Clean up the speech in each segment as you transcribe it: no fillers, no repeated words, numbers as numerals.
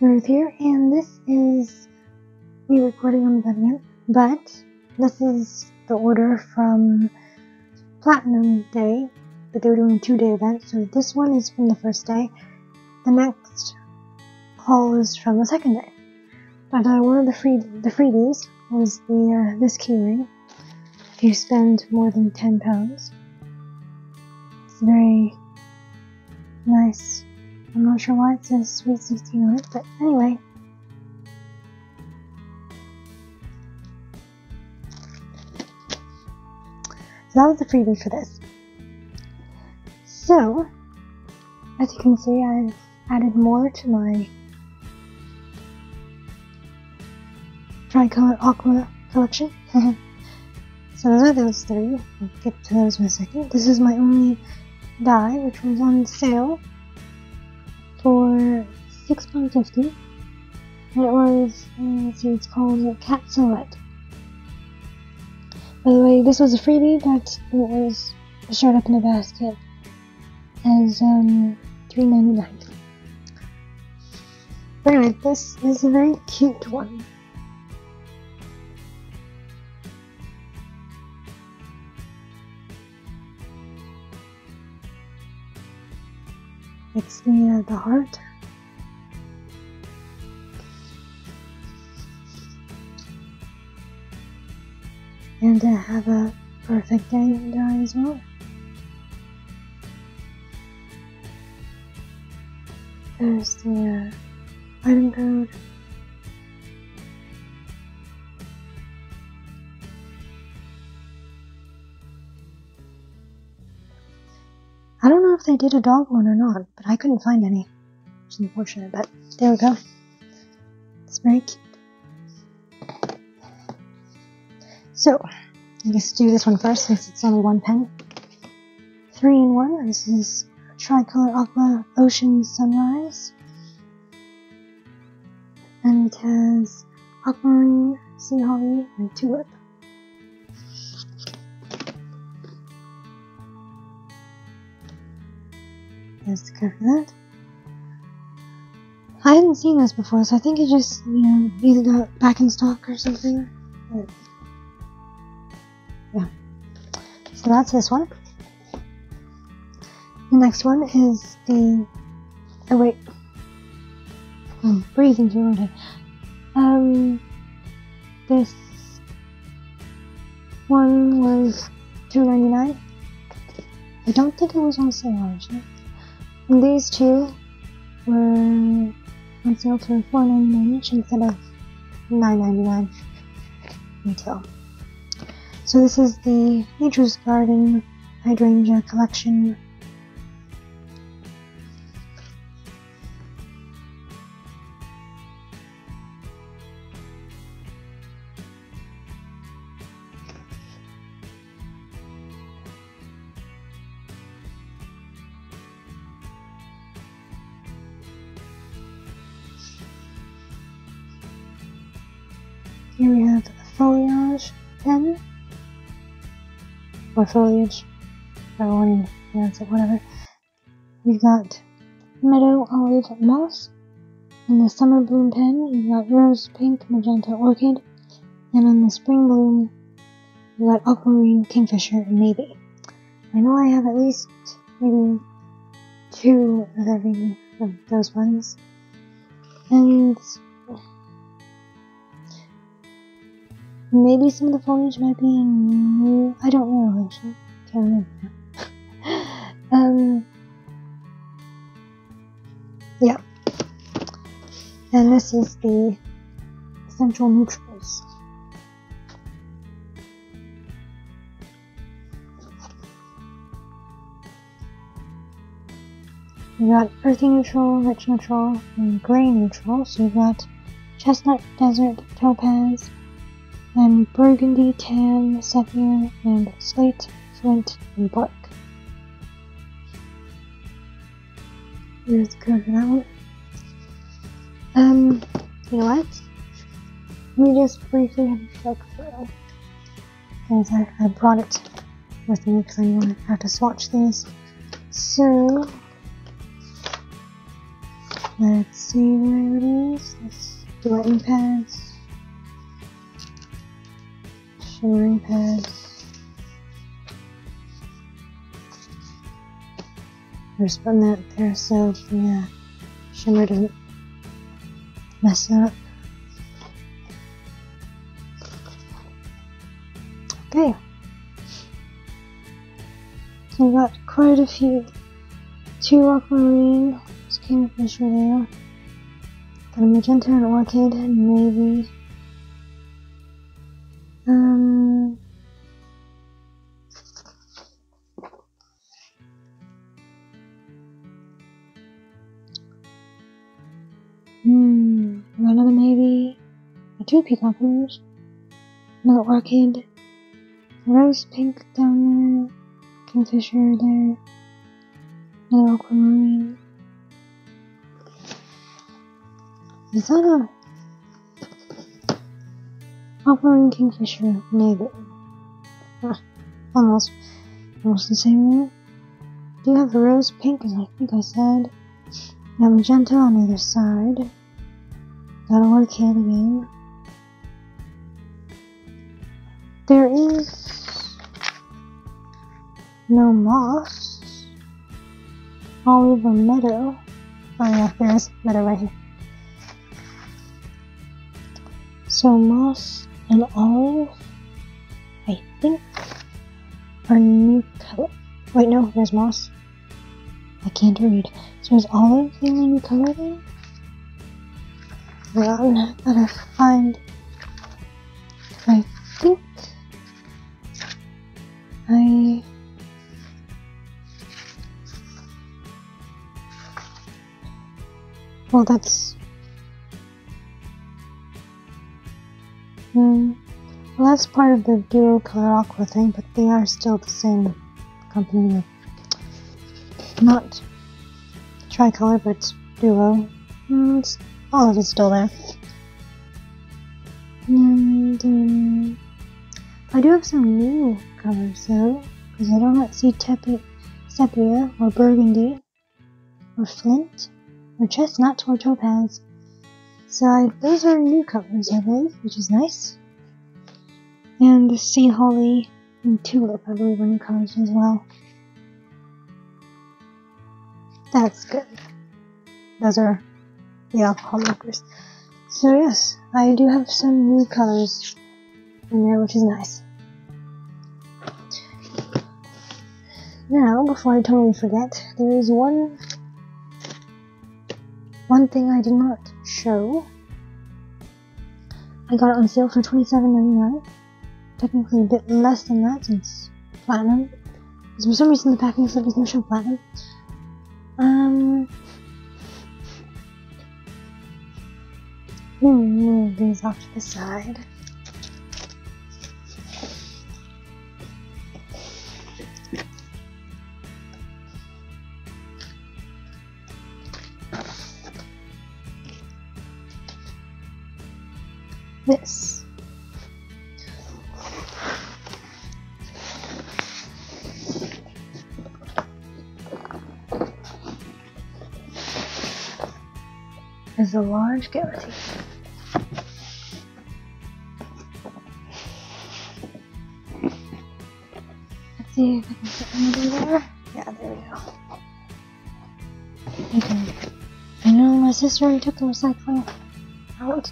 roof here, and this is me recording on the pavilion, but this is the order from Platinum Day, but they were doing a 2-day event, so this one is from the first day, the next haul is from the second day. But one of the freebies was the this keyring. If you spend more than £10, it's very nice. I'm not sure why it says Sweet 16 on it, but anyway. So that was the freebie for this. So, as you can see, I've added more to my tricolor aqua collection. So those are those three. I'll get to those in a second. This is my only dye, which was on sale for £6.50, and it was, let's see, it's called Cat Silhouette. By the way, this was a freebie that was showed up in a basket as $3.99. But anyway, this is a very cute one. It's the heart. And I have a perfect dye as well. There's the item code. I don't know if they did a dog one or not, but I couldn't find any. It's unfortunate, but there we go. It's very cute. So, I guess do this one first since it's only one pen. 3-in-1. This is Tricolor Aqua Ocean Sunrise. And it has aquamarine, sea holly, and tulip. There's the cover for that. I hadn't seen this before, so I think it just, you know, either got back in stock or something. But yeah. So that's this one. The next one is the. Oh wait. I'm breathing through it. This one was $2.99. I don't think it was on sale originally. And these two were on sale for $4.99 each instead of $9.99 retail. So this is the Nature's Garden Hydrangea Collection. Here we have a foliage pen, or foliage, I want to pronounce it, whatever. We've got meadow olive moss, in the summer bloom pen you've got rose, pink, magenta, orchid, and on the spring bloom you've got aquamarine, kingfisher, and navy. I know I have at least maybe two of every of those ones, and maybe some of the foliage might be in new. I don't know, actually. Can't remember now. Yeah. And this is the Essential Neutrals. You've got earthy neutral, rich neutral, and grey neutral. So you've got chestnut, desert, topaz, and burgundy, tan, sapphire, and slate, flint, and bark. There's the code for that one. You know what? Let me just briefly have a look through. Because I brought it with me because I knew I'd have to swatch these. So, Let's see where it is. It's sweating pads, shouldering pads, we're just putting that there so the shimmer doesn't mess it up. Okay, so we got quite a few. 2 aquamarine, just came fish right now. Got a magenta and orchid, maybe. Got another maybe. 2 peacock flowers. Another orchid. Rose pink down there. Kingfisher there. Another aquamarine. Is that a aquamarine kingfisher? Maybe. Ah, almost. Almost the same there. Do you have the rose pink, as I think I said. Now magenta on either side. Got a orchid again. There is no moss. All over meadow. Oh yeah, there is meadow right here. So moss and olive, I think, are new color. Wait, no, there's moss. I can't read. So is olive the only new color then? Well, I'm gonna gotta find. I think well, that's... Well, that's part of the duo color aqua thing, but they are still the same company. Not tricolor, but duo. All of it's still there. And I do have some new colors though, because I don't see sepia or burgundy or flint. Or chestnut or topaz. So those are new colors, I believe, which is nice. And the sea holly and tulip, I believe, are new colors as well. That's good. Those are the alcohol markers. So yes, I do have some new colors in there, which is nice. Now, before I totally forget, there is one thing I did not show. I got it on sale for $27.99. Technically a bit less than that since platinum. Because for some reason the packing slip doesn't show platinum. Let me move these off to the side. This. Is a large guillotine. Let's see if I can fit anything there. Yeah, there we go. Okay. I know my sister already took the recycling out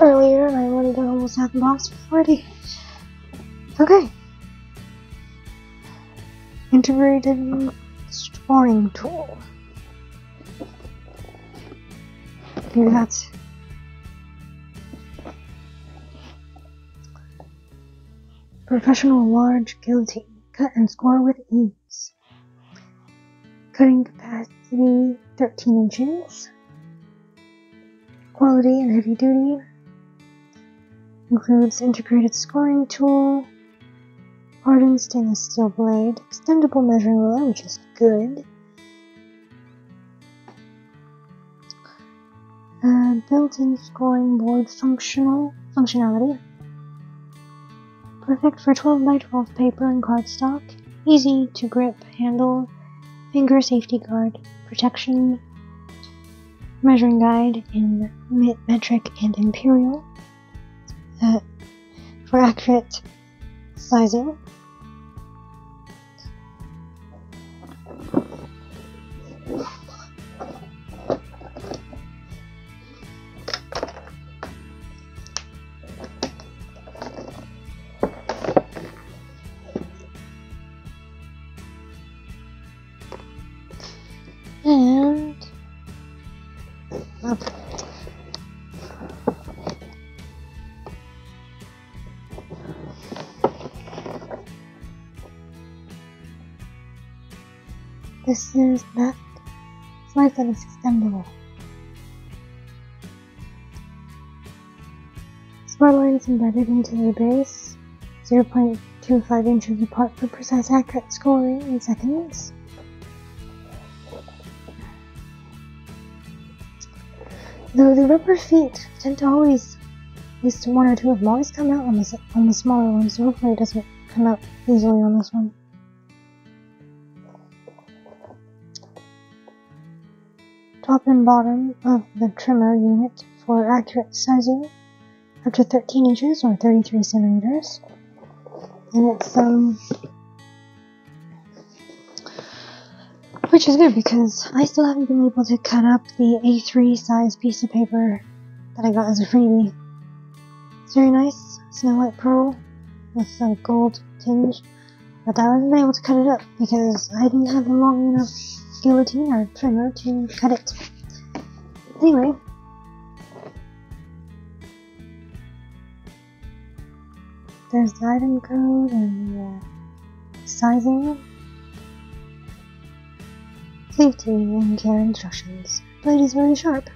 earlier, and I already got almost half the box for 40. Okay. Integrated storing tool. Maybe that's... Professional large guillotine. Cut and score with ease. Cutting capacity 13 inches. Quality and heavy duty. Includes integrated scoring tool, hardened stainless steel blade, extendable measuring ruler, which is good. Built-in scoring board functionality. Perfect for 12x12 paper and cardstock. Easy to grip handle, finger safety guard, protection, measuring guide in metric and imperial for accurate sizing. And this is that slide that is extendable. Spar lines embedded into the base, 0.25 inches apart for precise accurate scoring in seconds. Though the rubber feet tend to always, at least one or two of them always come out on the smaller one, so hopefully it doesn't come out easily on this one. Top and bottom of the trimmer unit for accurate sizing, up to 13 inches or 33 centimeters. And it's, which is good because I still haven't been able to cut up the A3 size piece of paper that I got as a freebie. It's very nice, snow white pearl with a gold tinge, but I wasn't able to cut it up because I didn't have a long enough guillotine or trimmer to cut it. Anyway, there's the item code and the sizing. Safety and care instructions. Blade is very sharp,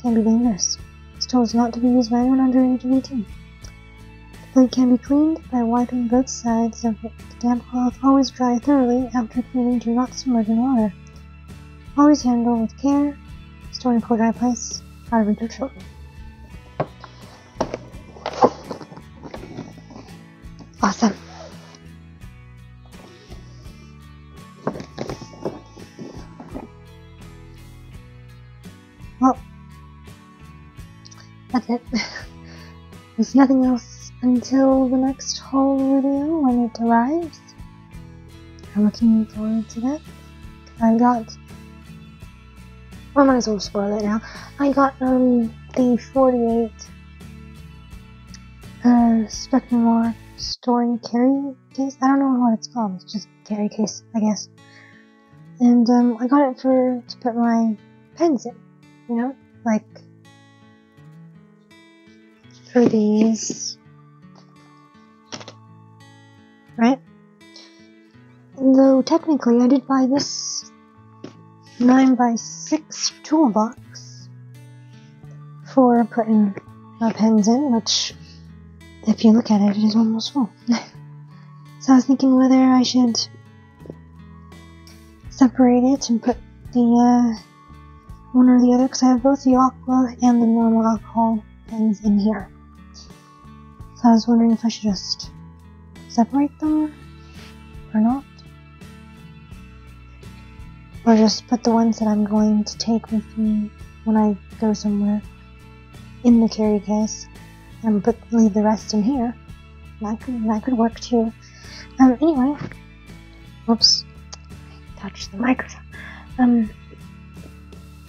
can be dangerous. This tool is not to be used by anyone under the age of 18. The blade can be cleaned by wiping both sides of it. The damp cloth always dry thoroughly after cleaning, do not submerge in water. Always handle with care, store in a cool dry place, out of reach of children. Awesome. Well, that's it. There's nothing else until the next haul video when it arrives. I'm looking forward to that. I got, well, I might as well spoil it now. I got the 48 Spectrum War Story Carry Case. I don't know what it's called. It's just carry case, I guess. And I got it to put my pens in. You know, like for these, right? Though technically I did buy this 9x6 toolbox for putting my pens in, which if you look at it, it is almost full. So I was thinking whether I should separate it and put the one or the other, because I have both the aqua and the normal alcohol pens in here. So I was wondering if I should just separate them or not, or just put the ones that I'm going to take with me when I go somewhere in the carry case and leave the rest in here. That could work too. Anyway, whoops, I touched the microphone.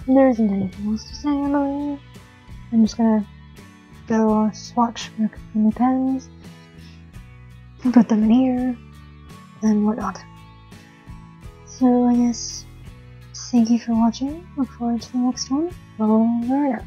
There isn't anything else to say, Emily. I'm just gonna go swatch my pens and put them in here and whatnot. So I guess thank you for watching. Look forward to the next one. Roll right up.